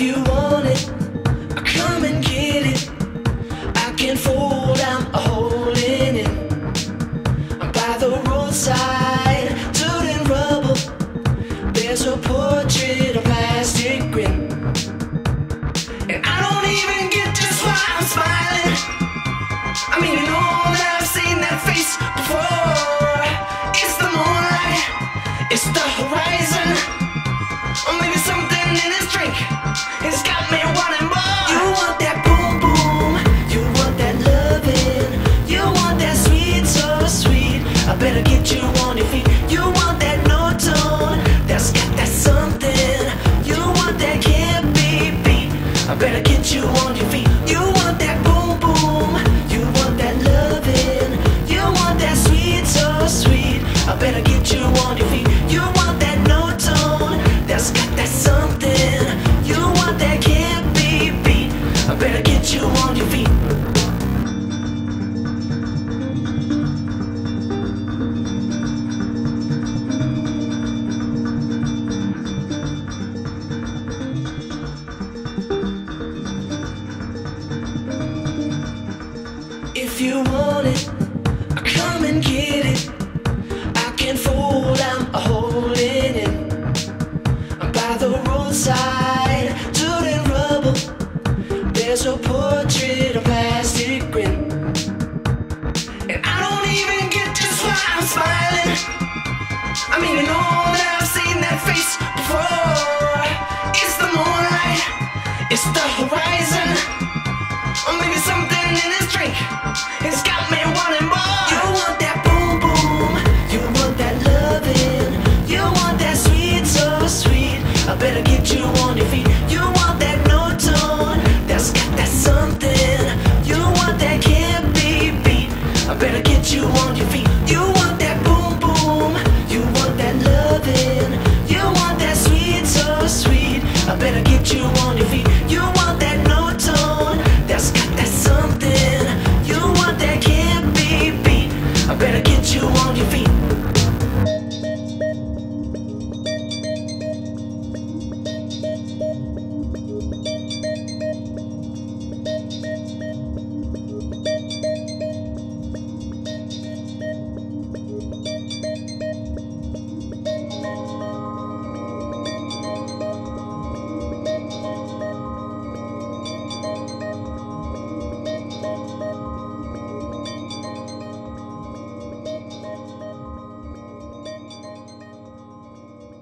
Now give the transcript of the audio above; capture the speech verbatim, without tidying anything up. If you want it, I'll come and get it. I can't fold, I'm holding it. I'm by the roadside, dirt and rubble. There's a portrait of plastic grin, and I don't even get just why I'm smiling. I mean, you know that I've seen that face before. It's the moonlight, it's the horizon, or maybe something in this drink. It's got me wanting more. You want that boom boom, you want that loving, you want that sweet so sweet. I better get you on your feet. You want that no tone, that's got that something. You want that can't be beat. I better get you on your feet. You want that boom boom, you want that loving, you want that sweet so sweet. I better get you on your feet. You want that no tone, that's got that something. You want that can't be beat. I better get you on your feet. If you want it, I'll come and get it. I can't fold, I'm holding it. I'm by the roadside, dirt and rubble. There's a portrait of plastic grin, and I don't even get just why I'm smiling. I mean, you know that I've seen that face before. It's the moonlight, it's the horizon, or maybe something in this drink. It's got me wanting more. You want that boom boom, you want that loving, you want that sweet so sweet. I better get you on your feet. You want that no tone, that's got that something. You want that can't be beat. I better get you on your feet.